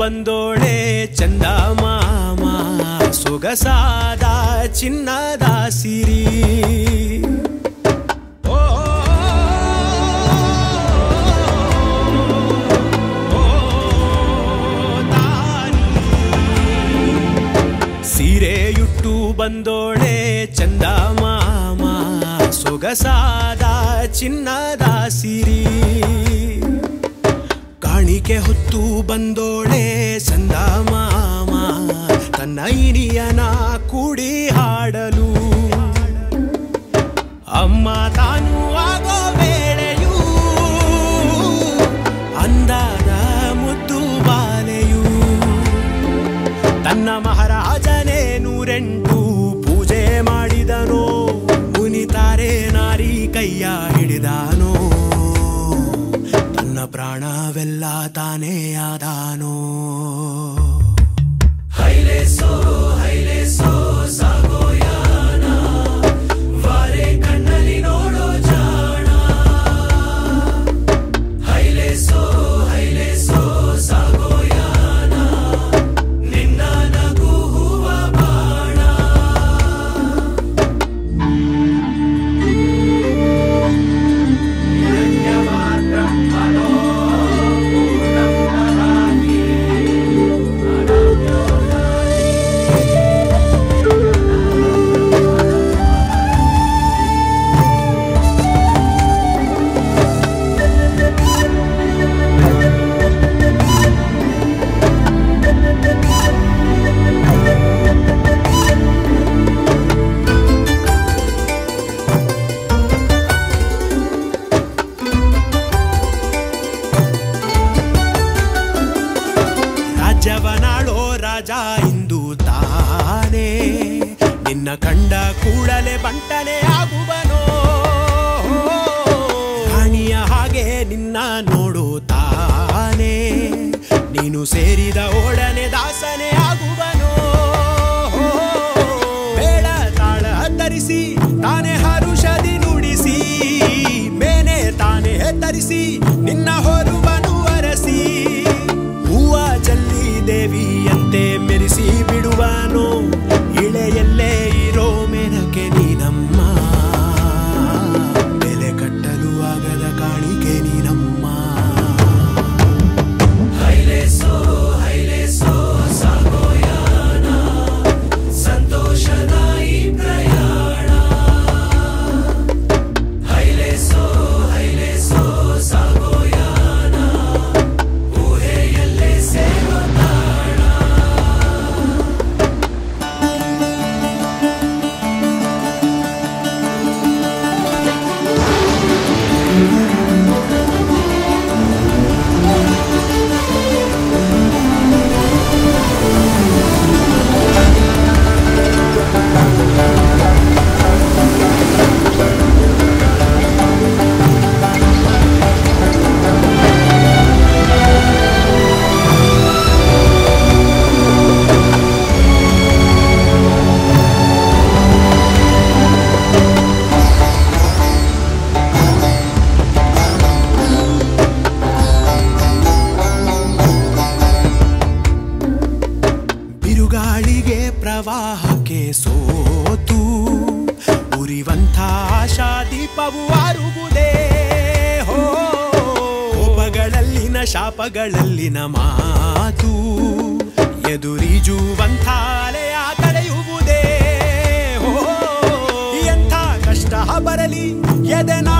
ಬಂದೋಳೆ ಚಂದ ಮಾಮ ಸೊಗಸಾದ ಚಿನ್ನದ ಸಿರಿ ಸೀರೆಯುಟ್ಟು ಬಂದೋಳೆ ಚಂದ ಮಾಮ ಸೊಗಸಾದ ಚಿನ್ನದ ಸಿರಿ ಕಾಣಿಕೆ ಹೊತ್ತು ಬಂದೋಳೆ ಸಂದ ಮಾಮ ತನ್ನ ಇನಿಯನ ಕೂಡಿ ಹಾಡಲು ಅಮ್ಮ ತಾನು ಆಗೋ ವೇಳೆಯೂ ಅಂದದ ಮುದ್ದು ಬಾಲೆಯೂ ತನ್ನ ಮಹಾರಾಜನೇ ನೂರೆಂಟು ಪೂಜೆ ಮಾಡಿದನೋ ಮುನಿತಾರೆ ನಾರಿ ಕೈಯ ಹಿಡಿದಾನೋ ಪ್ರಾಣವೆಲ್ಲ ತಾನೇ ಆದಾನೋ ಹೈಲೇಸೋ ಹೈಲೇಸೋ ಸಾಗೋಯಾನ ವಾರೆ ಕಣ್ಣಲ್ಲಿ ನೋಡೋ ಜಾಣ ಹೈಲೇಸೋ ಹೈಲೇಸೋ ಸಾಗೋಯಾನ ನಿನ್ನ ನಗುವ ಬಾಣ ಇಂದು ತಾನೇ ನಿನ್ನ ಕಂಡ ಕೂಡಲೇ ಬಂಟನೆ ಆಗುವನೋ ರಾಣಿಯ ಹಾಗೆ ನಿನ್ನ ನೋಡುತ್ತಾನೆ ನೀನು ಸೇರಿದ ಒಡನೆ ದಾಸನೆ ಆಗುವನೋ ಬೇಡ ತಾಳ ತರಿಸಿ ತಾನೇ ಹರುಷದಿ ನುಡಿಸಿ ಮೇನೆ ತಾನೇ ತರಿಸಿ ನಿನ್ನ ಹೊರುವನು ಅರಸಿ ಹೂವ ಜಲ್ಲಿ ದೇವಿಯಂತೆ ಮೆರೆಸಿ ಬಿಡುವನು ಇಳೆಯಲ್ಲೇ ಇರೋ ಮೆನಕೆ ನೀನಮ್ಮ ಬೆಲೆ ಕಟ್ಟಲು ಆಗದ ಕಾಣಿಕೆ ನೀನಮ್ಮ ಹೈಲೇಸೋ ಹೈಲೇಸೋ ಸಾಗೋಯಾನ ಸಂತೋಷದ ಈ ಪ್ರಯಾಣ ಹೈಲೇಸೋ ಹೈಲೇಸೋ ಸಾಗೋಯಾನ ಪ್ರವಾಹಕ್ಕೆ ಸೋತು ಉರಿವಂಥ ಆಶಾ ದೀಪವು ಆರುವುದೇ ಹೋ ಕೋಪಗಳಲ್ಲಿನ ಶಾಪಗಳಲ್ಲಿನ ಮಾತು ಎದುರಿ ಮಿಜುವಂಥ ಅಲೆಯ ತಡೆಯುವುದೇ? ಎಂಥ ಕಷ್ಟ ಬರಲಿ ಎದೆ